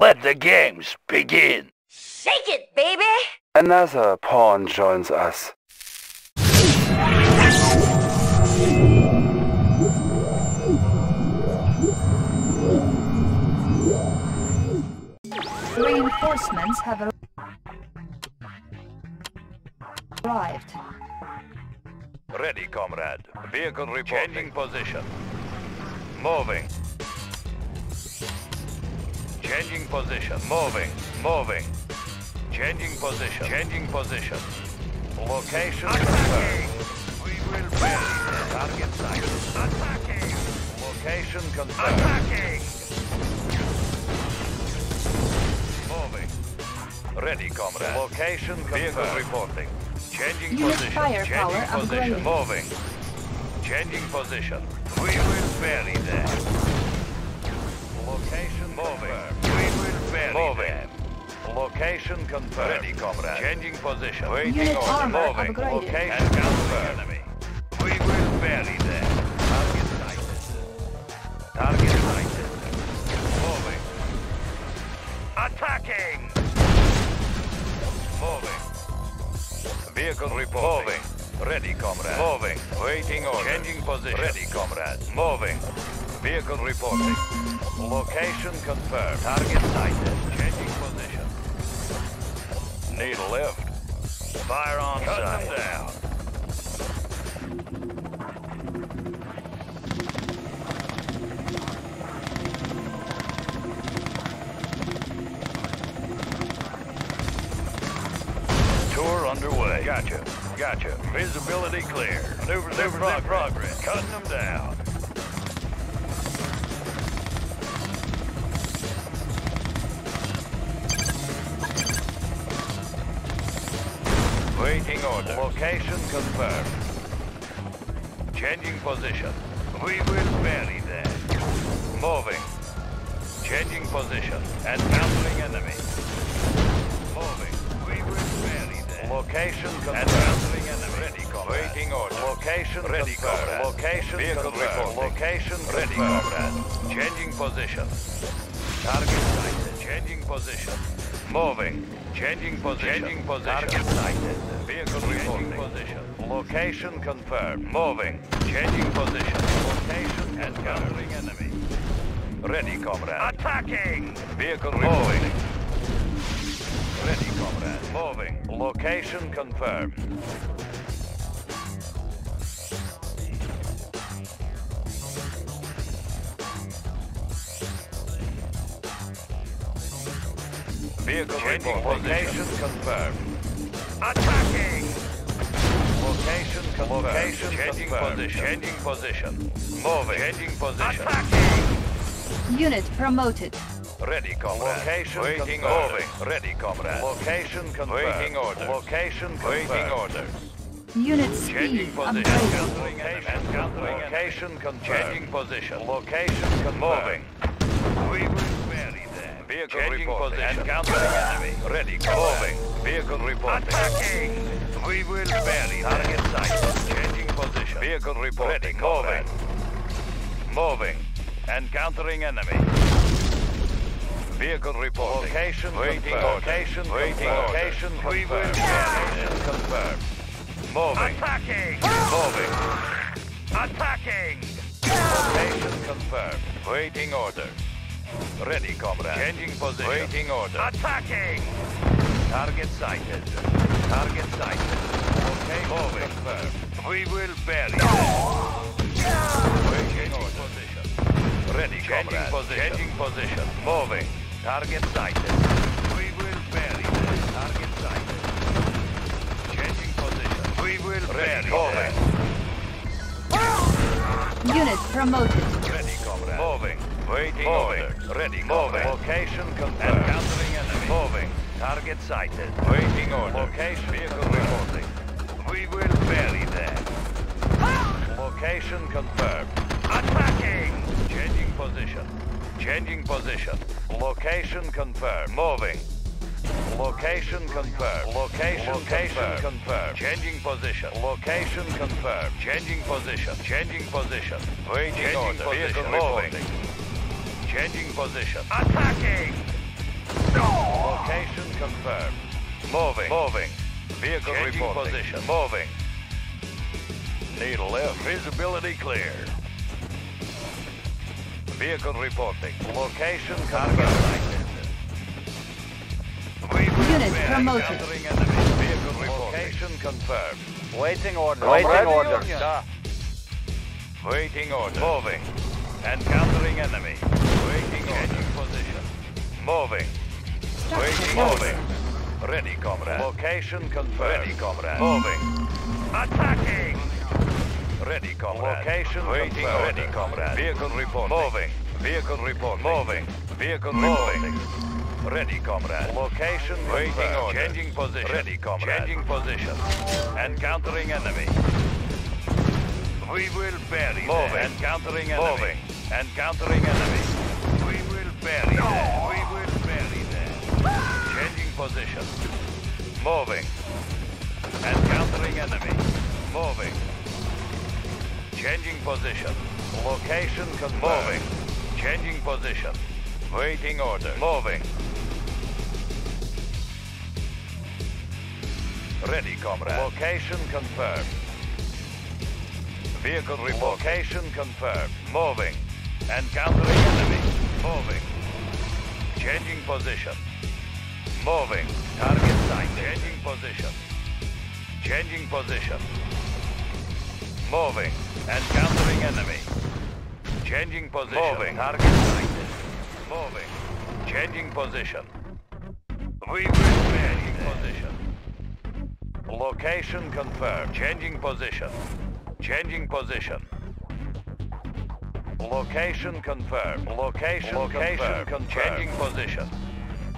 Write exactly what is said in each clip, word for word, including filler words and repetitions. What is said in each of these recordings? Let the games begin! Shake it, baby! Another pawn joins us. Reinforcements have arrived. Ready, comrade. Vehicle reporting. Changing position. Moving. Changing position. Moving. Moving. Changing position. Changing position. Location confirmed. We will bury the target site. Attacking. Location confirmed. Attacking. Moving. Ready, comrade. Location confirmed. Vehicle reporting. Changing Unit position. Firepower Changing position. Upgraded. Moving. Changing position. We will bury them. Location moving. We will bury moving. Them. Location confirmed. Ready, comrade. Changing position. Waiting Unit order. Moving. Upgraded. Location confirmed. Enemy. We will bury them. Target sighted. Target sighted. Moving. Attacking. Moving. Vehicle report. Moving. Ready, comrade. Moving. Waiting order. Changing position. Ready, comrade. Moving. Vehicle reporting. Location confirmed. Target sighted. Changing position. Need a lift. Fire on Cut sight. Them down. Tour underway. Gotcha. Gotcha. Visibility clear. Maneuvers in progress. progress. Cutting them down. Waiting order. Location confirmed. Changing position. We will bury them. Moving. Changing position. Advancing enemy. Moving. We will bury them. Location confirmed. Waiting order. Location ready. Comrade. Location vehicle report. Location ready. Comrade. Changing position. Target sighted. Changing position. Moving. Changing position. Changing position. Target sighted. Vehicle reporting. Position. Location confirmed. Moving. Changing position. Location and countering enemy. Ready, comrade. Attacking. Vehicle reporting. Ready, comrade. Moving. Location confirmed. Vehicle changing position confirmed. Attacking! Location confirmed. Location changing confirmed. Position. Changing position. Moving. Changing position. Attacking! Unit promoted. Ready, comrade. Location waiting confirmed. Moving. Ready, comrade. Location confirmed. Waiting order. Location waiting order. Unit speed. Changing position. Location confirmed. Location confirmed. Changing position. Location confirmed. Moving. We will vehicle changing reporting. Position. Encountering enemy. Ready. Moving. Vehicle reporting. Attacking. We will bury target sight. Changing position. Vehicle reporting. Ready. Moving. Moving. Encountering enemy. Vehicle reporting. Location waiting. Confirmed. Location waiting. Location confirmed. We will bury and confirm. Moving. Attacking. Moving. Attacking. Location confirmed. Waiting order. Ready, comrade. Changing position. Waiting order. Attacking! Target sighted. Target sighted. Okay, moving. Confirmed. We will bury them. Changing position. Ready, changing position. Changing position. Moving. Target sighted. We will bury them. Target sighted. Changing position. We will bury them. Unit promoted. Ready, comrade. Moving. Waiting order. Ready. Moving. Location confirmed. Encountering enemy. Moving. Target sighted. Waiting order. Location vehicle reporting. We will bury them. Location confirmed. Attacking. Changing position. Changing position. Location confirmed. Moving. Location confirmed. Location, location confirmed. confirmed. Changing position. Location confirmed. Changing position. Changing position. Waiting order. Vehicle reporting. Changing position. Attacking! Rotation confirmed. Moving. Moving. Vehicle reporting. Position. Moving. Need left. Visibility clear. Vehicle reporting. Location confirmed. Unit promoted. Vehicle location confirmed. Waiting order. Waiting order. Waiting order. Moving. Encountering enemy. Waiting order. Position. Moving. Waiting order. Ready, comrade. Location confirmed. Ready, comrade. Moving. Attacking. Ready, comrade. Location waiting. Ready, comrade. Vehicle report. Moving. Vehicle report. Moving. Vehicle moving. Ready, comrade. Location waiting order. Changing position. Ready, comrade. Changing position. Encountering enemy. We will bury them. Encountering enemy. Moving. Encountering enemy. We will bury them. We will bury them. Changing position. Moving. Encountering enemy. Moving. Changing position. Location confirmed. Moving. Changing position. Waiting order. Moving. Ready, comrade. Location confirmed. Vehicle report. Location confirmed. Moving. Encountering enemy. Moving. Changing position. Moving. Target sight. Changing position. Changing position. Moving. Encountering enemy. Changing position. Moving. Target sight. Moving. Changing position. We will bury position. Location confirmed. Changing position. Changing position. Location confirmed. Location, Location confirmed. confirmed. Changing position.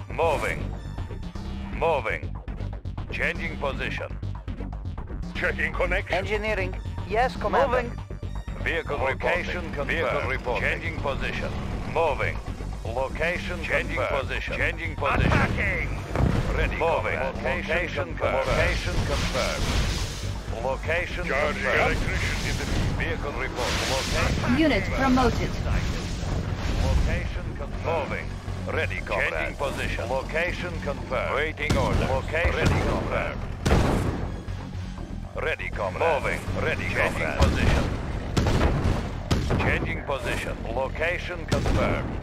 Moving. Moving. Changing position. Checking connection. Engineering. Yes, Commander. Moving. Vehicle Location reporting. Vehicle reporting. Changing position. Moving. Location changing confirmed. Position. Changing position. Attacking. Ready. Moving. Location, location confirmed. Location confirmed. Location Charging confirmed. Electrician in the vehicle report. Location Unit confirmed. Promoted. Location confirmed. Moving. Ready. Comrade. Changing position. Location confirmed. Waiting order. Location ready confirmed. Ready. Comrade. Moving. Ready. Changing comrade. Position. Changing position. Location confirmed.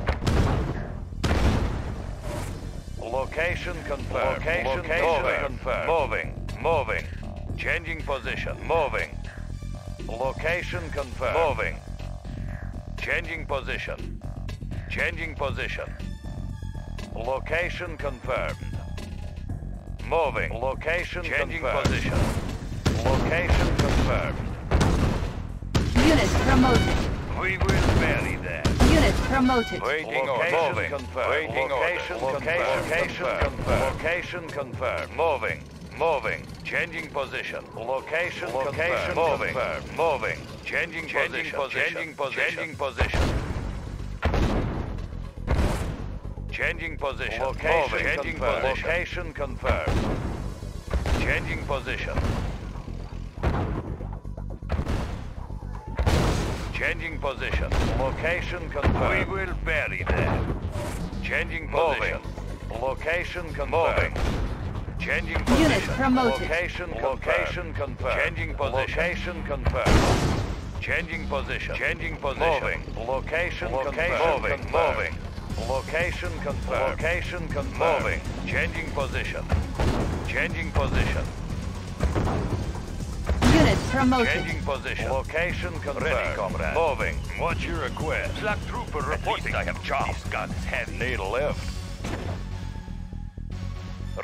Location confirmed. Location, Location moving. confirmed. Moving. Moving. Changing position. Moving. Location confirmed. Moving. Changing position. Changing position. Location confirmed. Moving. Location Changing confirmed. position. Location confirmed. Unit promoted. We will bury them. Unit promoted. Waiting order. Moving. Confirmed. Waiting location order. Location confirmed. Location confirmed. Moving. Moving. Changing position. Location. Location moving. Confirmed. Moving. Changing, Changing position. position. Changing position. Changing position. Changing position. Location. Moving. Changing confirmed. Position. Location confirmed. Changing position. Changing position. Location confirmed. We will bury them. Changing position. Moving. Location confirmed. Moving. Changing position. Unit promoted. Location confirmed. confirmed. Changing position. Location confirmed. Changing position. Changing position. Moving. Location confirmed. Moving. Moving. Location confirmed. Location confirmed. Moving. Changing position. Changing position. Unit promoted. Changing position. Location confirmed. Ready, comrade. Moving. What's your request? Black trooper reporting. I have chopped. These guns heavy. Need left.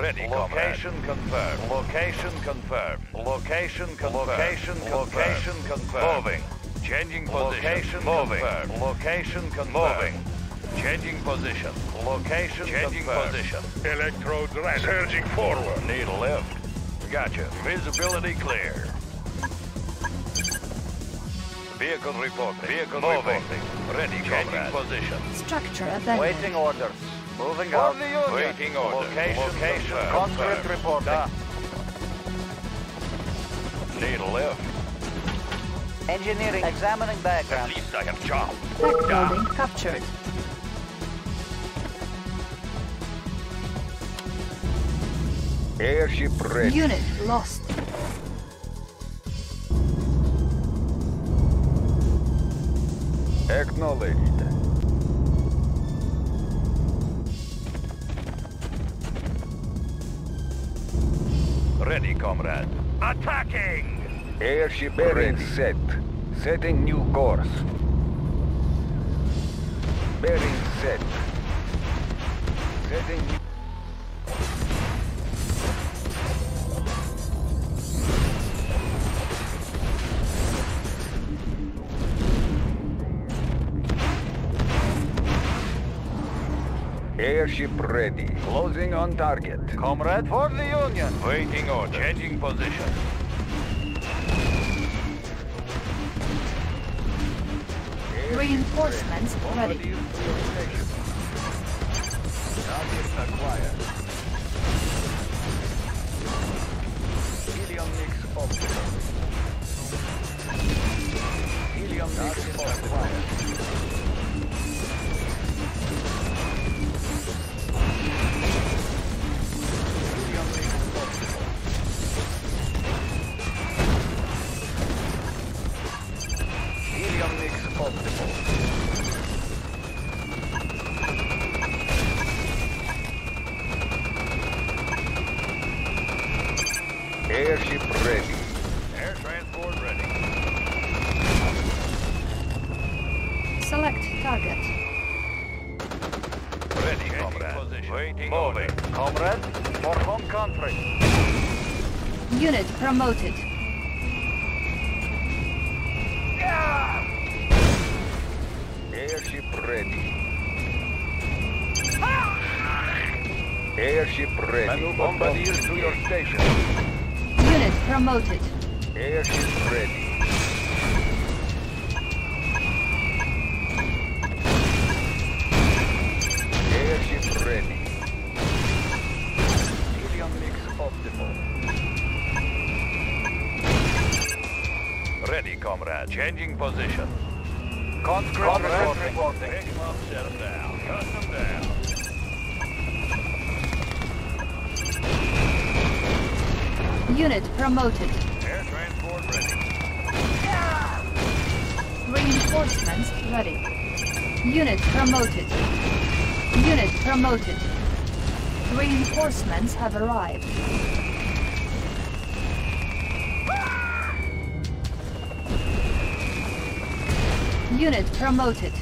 Ready, comrade. Location confirmed. Location confirmed. Location confirmed. Location confirmed. Location confirmed. Moving. Changing position. Moving. Location confirmed. Changing position. Location. Changing position. Electrode ready. Surging forward. Need left. Gotcha. Visibility clear. Vehicle reporting. Vehicle moving. Reporting. Ready, Changing comrade. position. Structure abandoned. Waiting orders. Moving out. Order. Waiting orders. Location. Location. Location. Conscript reporting. Da. Need left. Engineering. Examining diagram. At least I have chopped. Building captured. Airship ready. Unit lost. Acknowledged. Ready, comrade. Attacking! Airship bearing set. Setting new course. Bearing set. Setting new... Airship ready. Closing on target. Comrade for the Union. Waiting order. Changing position. Reinforcements ready. Target acquired. Helium mix optional. Helium mix acquired. Airship ready. Air transport ready. Select target. Ready, comrade. Position. Waiting. Moving. Comrade, for home country. Unit promoted. Yeah! Airship ready. Ah! Airship ready. Manu bombardiers to your station. Unit promoted. Airship ready. Airship ready. Helium mix optimal. Ready, comrade. Changing position. Conscript reporting. Pick them up, set them down. Cut them down. Unit promoted. Air transport ready. Yeah! Reinforcements ready. Unit promoted. Unit promoted. Reinforcements have arrived. Ah! Unit promoted.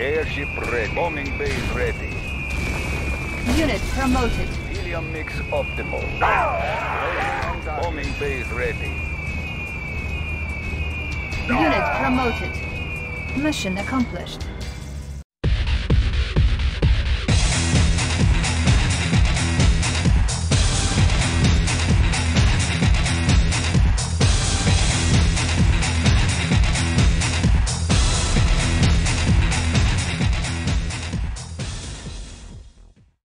Airship ready. Bombing base ready. Unit promoted. Helium mix optimal. Ah! Bombing base ready. Unit promoted. Mission accomplished.